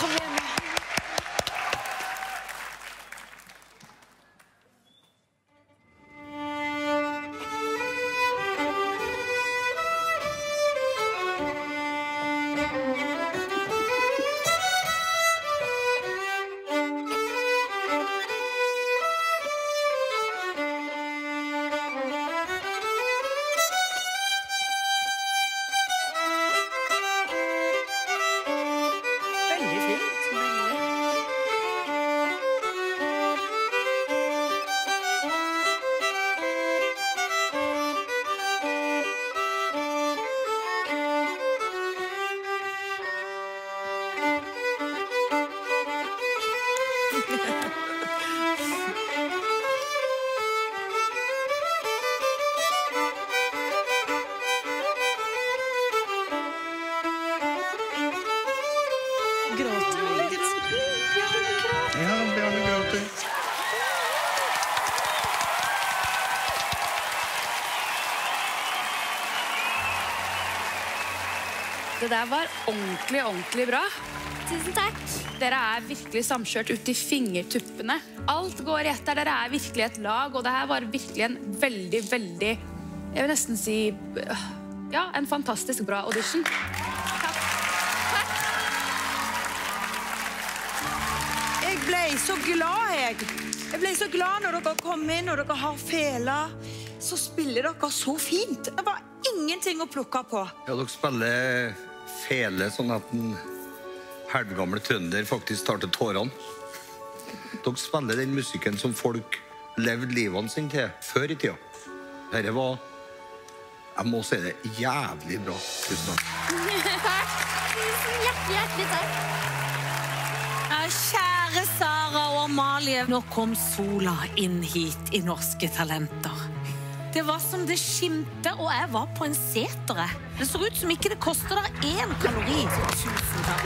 Kom igjen. Det der var ordentlig, ordentlig bra. Tusen takk. Dere er virkelig samkjørt ut i fingertuppene. Alt går rett der. Dere er virkelig et lag, og det her var virkelig en veldig, veldig, jeg vil nesten si, ja, en fantastisk bra audition. Takk. Takk. Jeg ble så glad, Jeg ble så glad når dere kom inn, når dere har felet. Så spiller dere så fint. Det var ingenting å plukke på. Ja, dere spiller fele sånn at den halvgamle trønder faktisk tar til tårene. Dere spiller den musikken som folk levde livene sin til før i tida. Dette var, jeg må si det, jævlig bra. Tusen takk. Takk. Tusen hjertelig takk. Kjære Sara og Amalie, nå kom sola inn hit i Norske Talenter. Det var som det skimte, og jeg var på en setere. Det ser ut som ikke det koster deg 1 kalori. Tusen takk.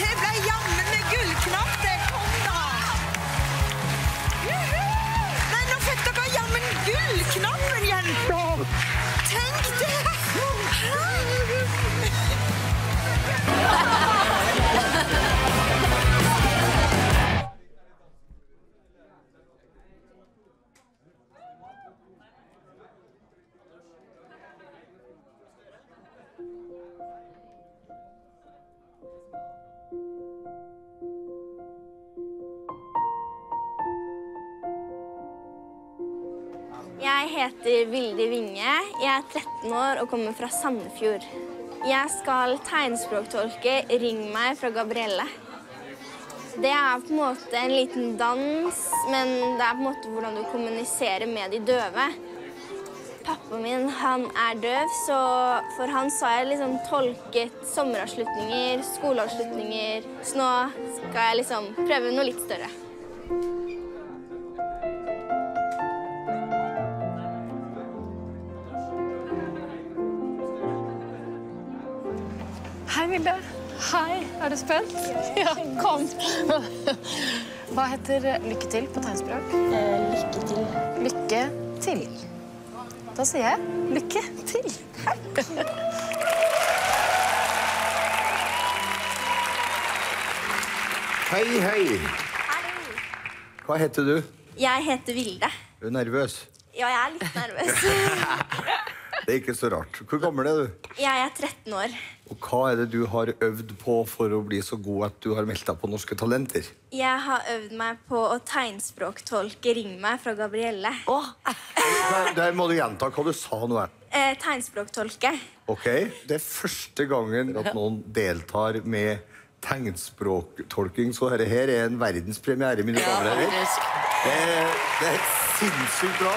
Det ble jammen med gullknapp, det kom da. Gullknappen, jenter! Tenk det! Jeg heter Vilde Vinge, jeg er 13 år og kommer fra Sandefjord. Jeg skal tegnspråktolke «Ring meg» fra Gabrielle. Det er på en måte en liten dans, men det er på en måte hvordan du kommuniserer med de døve. Pappaen min, han er døv, så for han så har jeg liksom tolket sommeravslutninger, skoleavslutninger. Så nå skal jeg liksom prøve noe litt større. Hei, er du spent? Ja, kom. Hva heter lykke til på tegnspråk? Lykke til. Lykke til. Da sier jeg lykke til. Hei, hei. Hva heter du? Jeg heter Vilde. Er du nervøs? Ja, jeg er litt nervøs. Det er ikke så rart. Hvor gammel er du? Jeg er 13 år. Og hva er det du har øvd på for å bli så god at du har meldt deg på Norske Talenter? Jeg har øvd meg på å tegnspråktolke «Ring meg» fra Gabrielle. Åh! Der må du gjenta hva du sa nå her. Tegnspråktolke. Ok. Det er første gangen at noen deltar med tegnspråktolking, så dette her er en verdenspremiere, mine damer og herrer. Det er sinnssykt bra.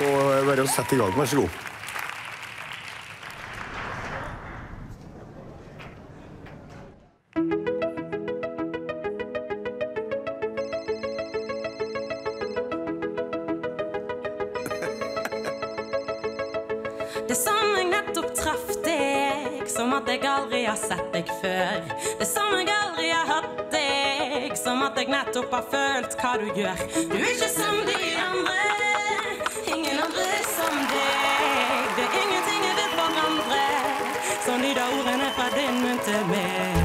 Så bare å sette i gang, vær så god. Det som jeg nettopp traff deg, som at jeg aldri har sett deg før. Det som jeg aldri har hatt deg, som at jeg nettopp har følt hva du gjør. Du er ikke som de andre, ingen andre som deg. Det er ingenting jeg vet for andre, som lyder ordene fra din munn til meg.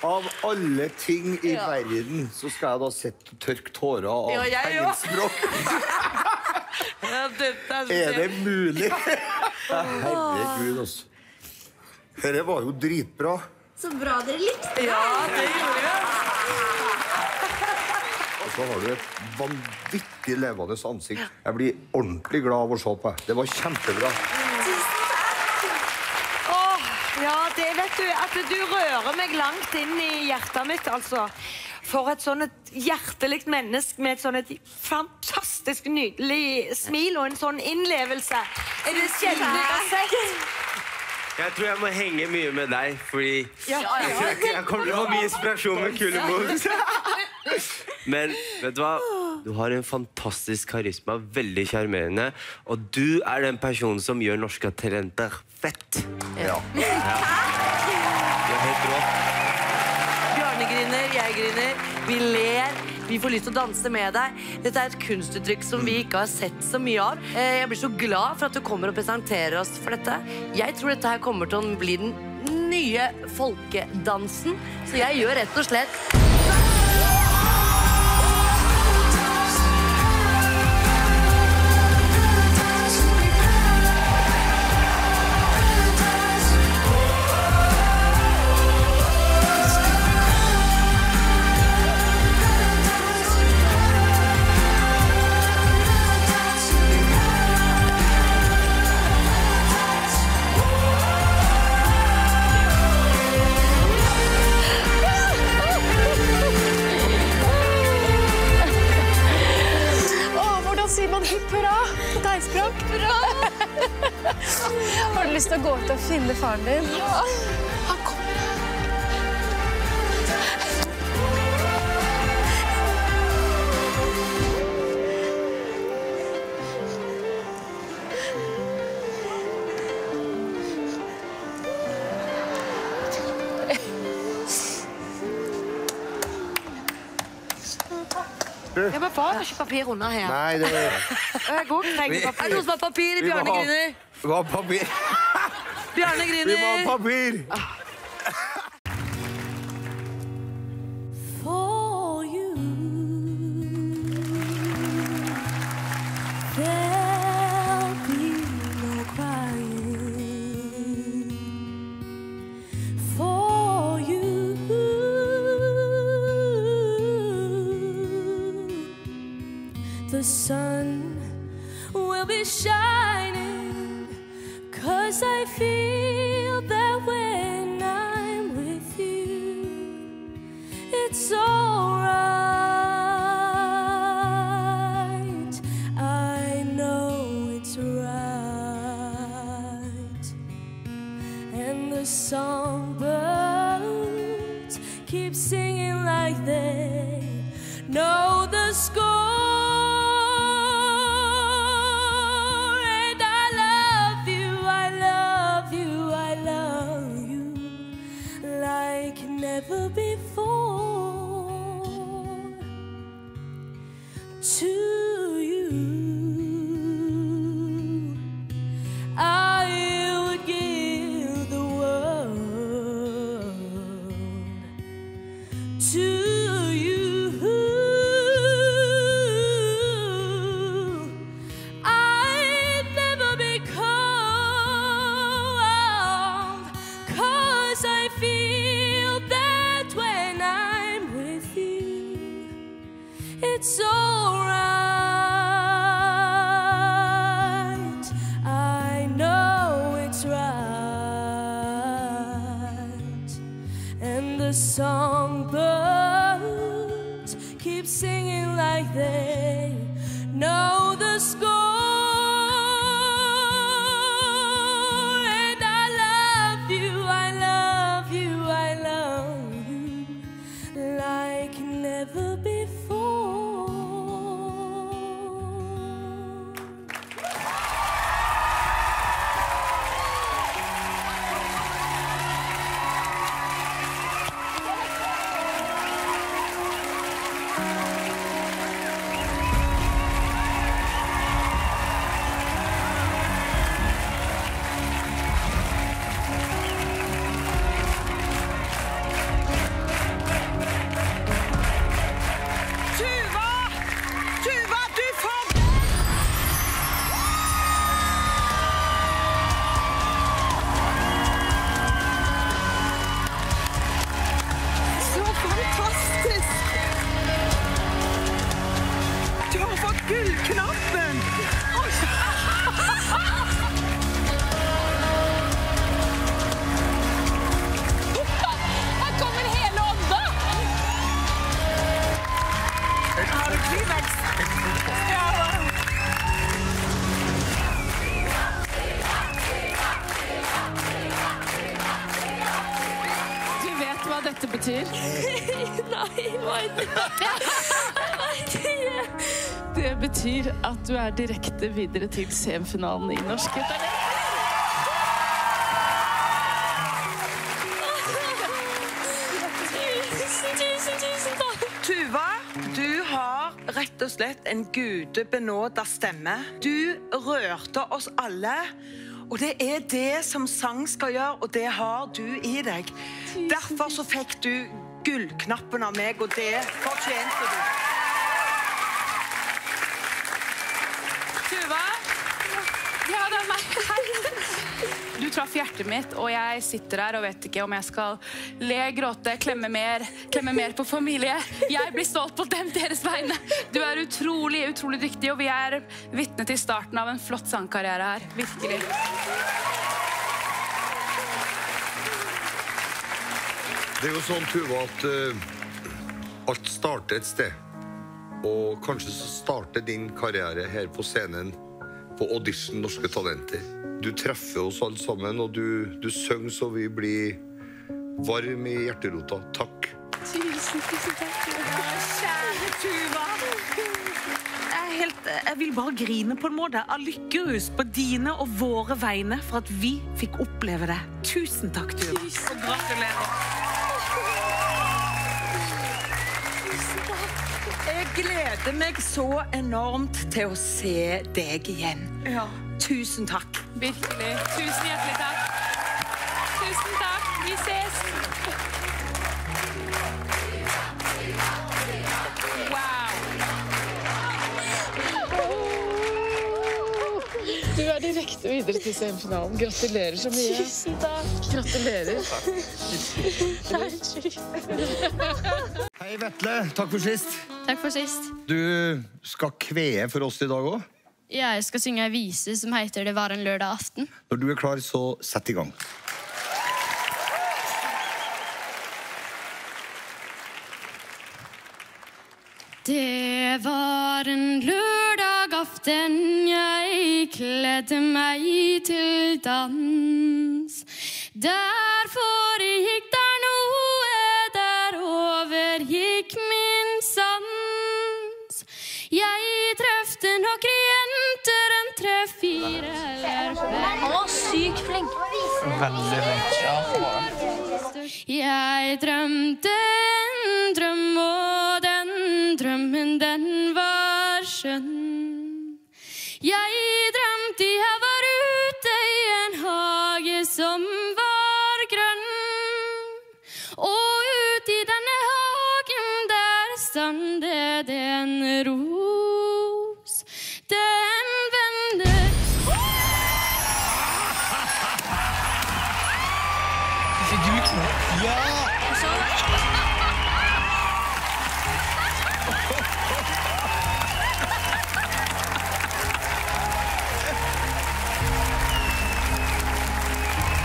Av alle ting i verden så skal jeg da sette tørk tårer av engelskspråk. Er det mulig? Herregud, altså. Dette var jo dritbra. Så bra dere likte. Ja, det gjorde jeg. Og så har du et vanvittig levende ansikt. Jeg blir ordentlig glad av å se på. Det var kjempebra. Det vet du, at du rører meg langt inn i hjertet mitt, altså. For et sånn hjertelig menneske med et sånn fantastisk, nydelig smil og en sånn innlevelse. Er det sjelden jeg har sett? Jeg tror jeg må henge mye med deg, fordi jeg kommer til å få mye inspirasjon med kulebord. Men vet du hva? Du har en fantastisk karisma, veldig kjarmerende, og du er den personen som gjør Norske Talenter fett. Ja. Du er helt rå. Bjarne griner, jeg griner, vi ler, vi får lyst til å danse med deg. Dette er et kunstuttrykk som vi ikke har sett så mye av. Jeg blir så glad for at du kommer og presenterer oss for dette. Jeg tror dette her kommer til å bli den nye folkedansen, så jeg gjør rett og slett... Finne faren din. Ja, han kommer. Ja, men far, har ikke papir under her. Nei, det er det. Jeg går og trenger papir. Er det noe som har papir i Bjørnegriner? Vi har papir. Bjarne griner! Vi må ha papir! I feel At du direkte videre til semifinalen I Norske Talenter. Tusen takk! Tuva, du har rett og slett en gudebenåda stemme. Du rørte oss alle, og det det som sang skal gjøre, og det har du I deg. Derfor så fikk du gullknappen av meg, og det fortjente du. Du traff hjertet mitt, og jeg sitter her og vet ikke om jeg skal le, gråte, klemme mer på familie. Jeg blir stolt på dem, deres vegne. Du utrolig, utrolig dyktig, og vi vittne til starten av en flott sangkarriere her. Virkelig. Det jo sånn, Tuva, at alt starter et sted. Og kanskje så starter din karriere her på scenen på audition Norske Talenter. Du treffer oss alle sammen, og du sønger så vi blir varm I hjerterota. Takk. Tusen takk. Kjære Tuva. Jeg vil bare grine på en måte av lykkerus på dine og våre vegne for at vi fikk oppleve det. Tusen takk, Tuva. Og gratulerer. Tusen takk. Jeg gleder meg så enormt til å se deg igjen. Ja. Tusen takk. Virkelig. Tusen hjertelig takk. Tusen takk. Vi ses. Wow. Du direkte videre til semifinalen. Gratulerer så mye. Tusen takk. Gratulerer. Takk. Hei Vettele, takk for sist. Takk for sist. Du skal kvee for oss I dag også? Ja, jeg skal synge en vise som heter «Det var en lørdag aften». Når du klar, så sett I gang. Det var en lørdag aften, jeg kledde meg til dans. Der foregikk der noe, der overgikk min sans. Jeg trefte nok jenter, en 3-4 eller flere. Han var syk flink. Veldig flink, ja. Jeg drømte en drøm, og drømmen den var skjønn. Jeg drømte jeg var ute i en hage som var grønn. Og ut i denne hagen der stand det en ros. Den vender. Fikk du knall? Ja! Jeg så det.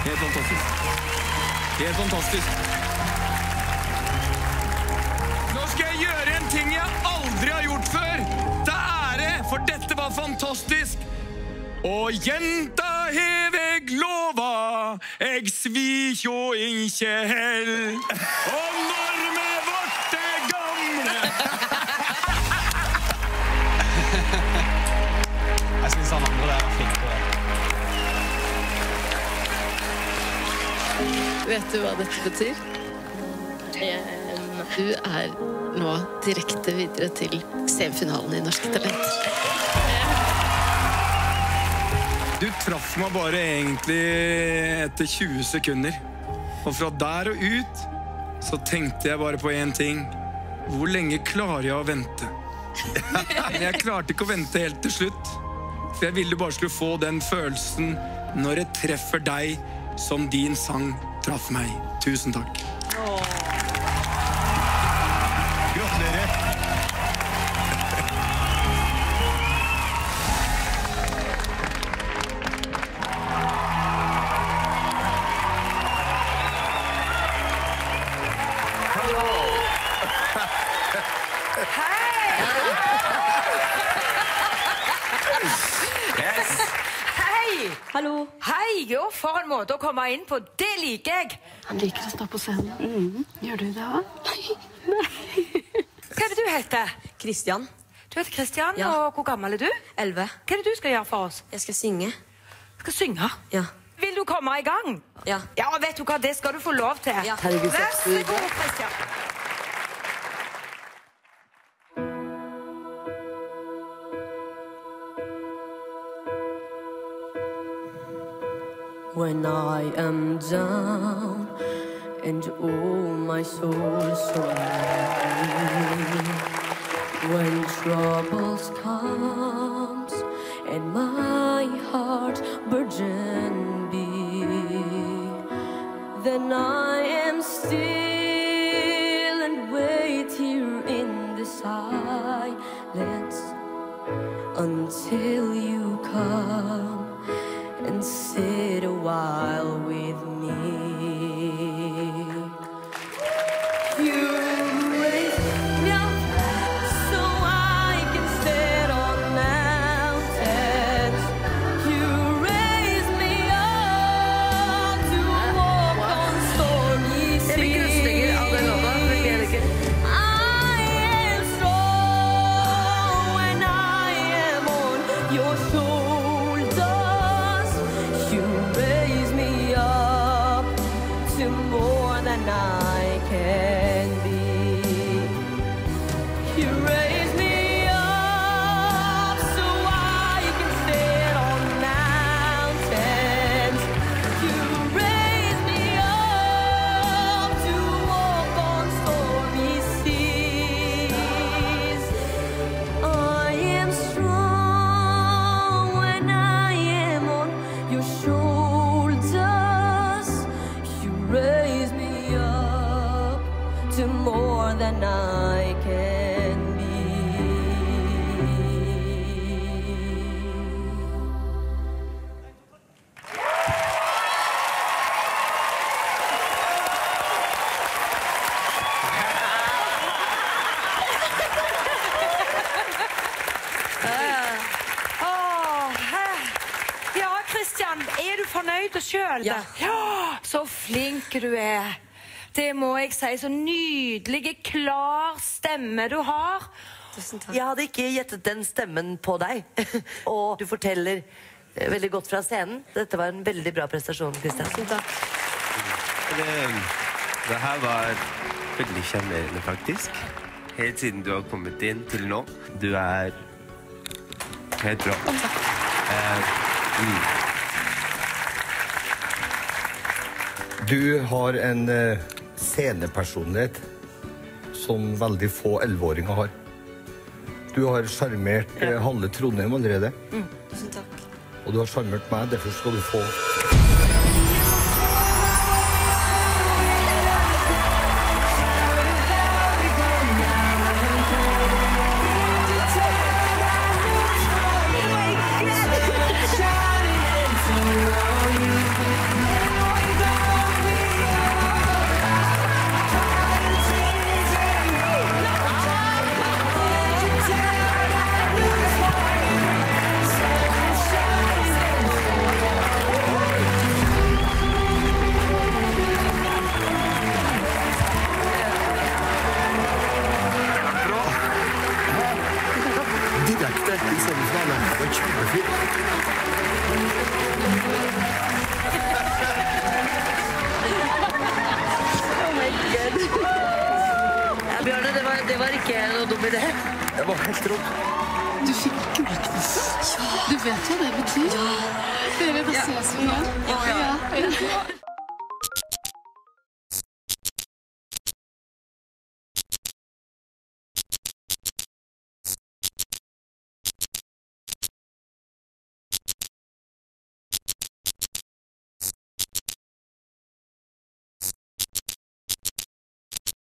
Helt fantastisk. Helt fantastisk. Nå skal jeg gjøre en ting jeg aldri har gjort før. Det ære, for dette var fantastisk. Og jenta heveg lova, jeg svik jo ikke hell. Og når vi vart det gamle. Jeg synes han andre der var flink på det. Vet du hva dette betyr? Du nå direkte videre til semifinalen i Norske Talenter. Du traff meg bare egentlig etter 20 sekunder. Og fra der og ut så tenkte jeg bare på en ting. Hvor lenge klarer jeg å vente? Men jeg klarte ikke å vente helt til slutt. For jeg ville bare skulle få den følelsen når jeg treffer deg som din sang traff meg. Tusen takk. Gratulerer. Hallo. Hei, jo, for en måte å komme inn på. Det liker jeg. Han liker å stå på scenen. Gjør du det også? Nei. Hva er det du heter? Kristian. Du heter Kristian, ja. Og hvor gammel er du? 11. Hva er det du skal gjøre for oss? Jeg skal synge. Skal synge? Ja. Vil du komme i gang? Ja. Ja, vet du hva, det skal du få lov til. Ja. Vær så god, Kristian. When I am down and all my soul's away, when troubles comes and my heart burden be, then I am still and wait here in the silence until you come and sit a while with me. You Kristian, du fornøyd selv? Ja. Ja, så flink du Det må jeg si, så nydelig, klar stemme du har. Tusen takk. Jeg hadde ikke gjettet den stemmen på deg. Og du forteller veldig godt fra scenen. Dette var en veldig bra prestasjon, Kristian. Tusen takk. Det her var veldig sjarmerende, faktisk. Helt siden du har kommet inn til nå. Du helt bra. Du har en scenepersonlighet som veldig få 11-åringer har. Du har sjarmert Halle Trondheim allerede. Tusen takk. Og du har sjarmert meg, derfor skal du få... Det var helt råd. Du fikk gullkniss. Ja. Du vet hva det betyr. Ja. Dere, da ses vi igjen. Ja.